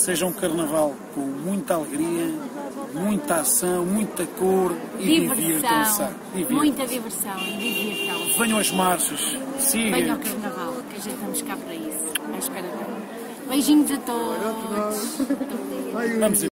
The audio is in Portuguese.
seja um carnaval com muita alegria, muita ação, muita cor e divirtam-se. Muita diversão e divirtam-se. Venham as marchas, sigam. Venham ao carnaval, que a gente vamos cá para isso. Beijinhos a todos. Vamos